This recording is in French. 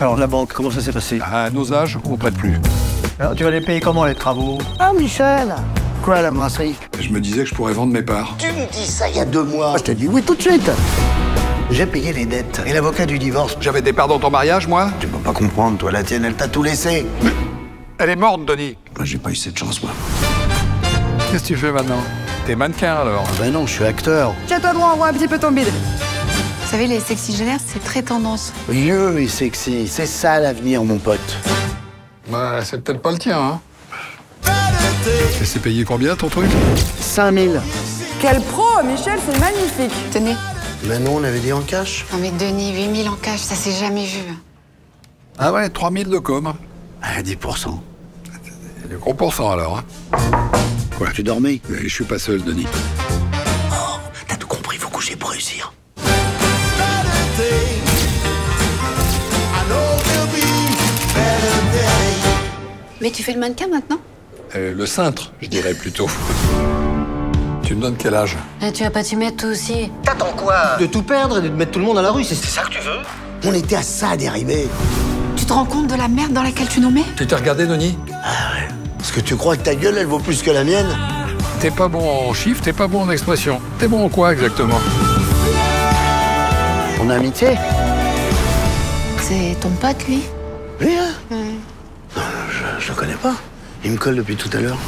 Alors la banque, comment ça s'est passé? À nos âges, on ne prête plus. Alors tu vas les payer comment les travaux? Ah Michel! Quoi la brasserie? Je me disais que je pourrais vendre mes parts. Tu me dis ça il y a 2 mois? Je te dis oui tout de suite. J'ai payé les dettes et l'avocat du divorce. J'avais des parts dans ton mariage, moi? Tu peux pas comprendre, toi, la tienne, elle t'a tout laissé. Mais elle est morte, Denis. Moi, j'ai pas eu cette chance, moi. Qu'est-ce que tu fais maintenant? T'es mannequin, alors? Ben non, je suis acteur. Tiens-toi droit, on voit un petit peu ton bide. Vous savez, les sexygénaires, c'est très tendance. Vieux et sexy, c'est ça l'avenir, mon pote. Bah, c'est peut-être pas le tien, hein. Et c'est payé combien, ton truc? 5000. Quel pro, Michel, c'est magnifique. Tenez. Mais non, on avait dit en cash. Non mais Denis, 8000 en cash, ça s'est jamais vu. Ah ouais, 3000 de com. Ah, 10%. Le gros pourcent, alors, hein. Quoi? Tu dormais? Je suis pas seul, Denis. Oh, t'as tout compris, faut coucher pour réussir. Mais tu fais le mannequin, maintenant? Le cintre, je dirais plutôt. Tu me donnes quel âge? Et tu vas pas t'y mettre, toi aussi? T'attends quoi? De tout perdre et de mettre tout le monde à la rue, c'est ça que tu veux? On était à ça d'arriver. Tu te rends compte de la merde dans laquelle tu nous mets? Tu t'es regardé, Denis? Ah ouais. Parce que tu crois que ta gueule, elle vaut plus que la mienne? T'es pas bon en chiffres, t'es pas bon en expression. T'es bon en quoi, exactement? On a amitié? C'est ton pote, lui? Lui, hein? Non, je le connais pas. Il me colle depuis tout à l'heure.